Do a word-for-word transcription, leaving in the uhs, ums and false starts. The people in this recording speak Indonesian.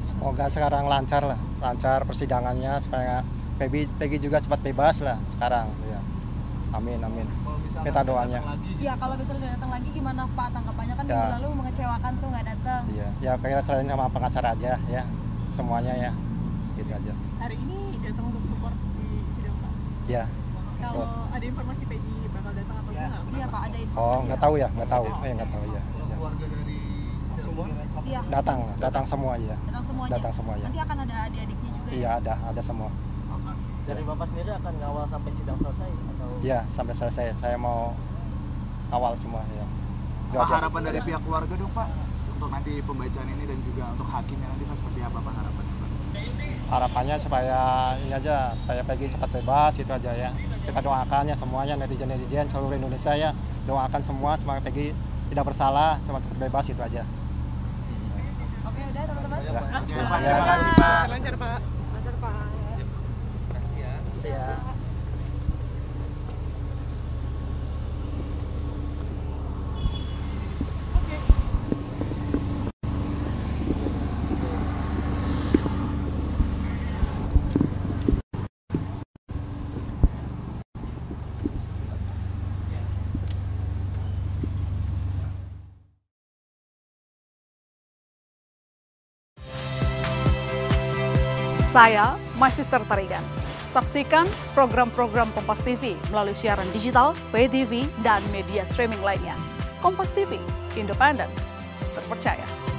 Semoga sekarang lancar lah, lancar persidangannya supaya Pegi, Pegi juga cepat bebas lah sekarang. Ya. Amin, amin. Kita doanya. Ya, kalau misalnya datang lagi gimana Pak tanggapannya, kan ya. Minggu lalu mengecewakan tuh nggak datang. Iya, ya pengen selain sama pengacara aja ya, semuanya ya, gitu aja. Hari ini datang untuk support di sidang Pak? Iya. Kalau ada informasi Pegi bakal datang atau enggak? Ya. Iya Pak, ada informasi. Oh nggak tahu ya, nggak tahu, eh nggak tahu ya. Keluarga dari Cirebon? Iya. Datang, datang semua ya. Datang semuanya. Datang semuanya. Nanti akan ada adik-adiknya juga. Iya ada, ada semua. Dari Bapak sendiri akan ngawal sampai sidang selesai atau? Iya, sampai selesai. Saya mau awal semua ya. Pak, harapan dari pihak keluarga dong Pak untuk nanti pembacaan ini dan juga untuk hakimnya nanti Pak seperti apa Pak harapannya Pak? Harapannya supaya ini aja, supaya Pegi cepat bebas gitu aja ya. Kita doakan ya semuanya, netizen-netizen seluruh Indonesia ya, doakan semua semoga Pegi tidak bersalah, cuma cepat bebas gitu aja. Oke, udah teman-teman. Ya. Terima kasih Pak. Lancar Pak. Lancar Pak. Yeah. Saya My Sister Tarigan. Saksikan program-program Kompas T V melalui siaran digital, pay T V, dan media streaming lainnya. Kompas T V, independen, terpercaya.